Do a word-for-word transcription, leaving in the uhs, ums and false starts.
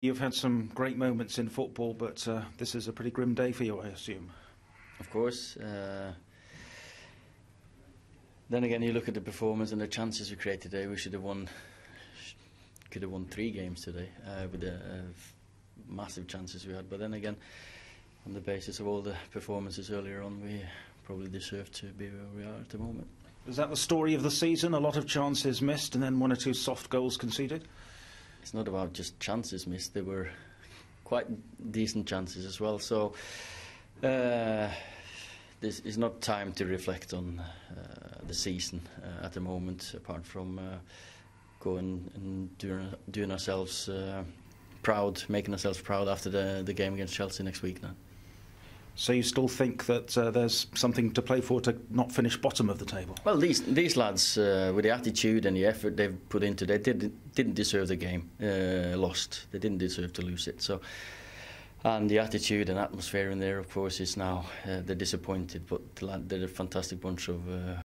You've had some great moments in football, but uh, this is a pretty grim day for you, I assume. Of course. Uh, then again, you look at the performance and the chances we created today. We should have won, could have won three games today uh, with the uh, massive chances we had. But then again, on the basis of all the performances earlier on, we probably deserve to be where we are at the moment. Is that the story of the season? A lot of chances missed and then one or two soft goals conceded? It's not about just chances missed. They were quite decent chances as well. So uh, this is not time to reflect on uh, the season uh, at the moment, apart from uh, going and doing, doing ourselves uh, proud, making ourselves proud after the, the game against Chelsea next week now. So you still think that uh, there's something to play for to not finish bottom of the table? Well, these these lads, uh, with the attitude and the effort they've put into, they didn't didn't deserve the game uh, lost. They didn't deserve to lose it. So, and the attitude and atmosphere in there, of course, is now uh, they're disappointed, but they're a fantastic bunch of. Uh,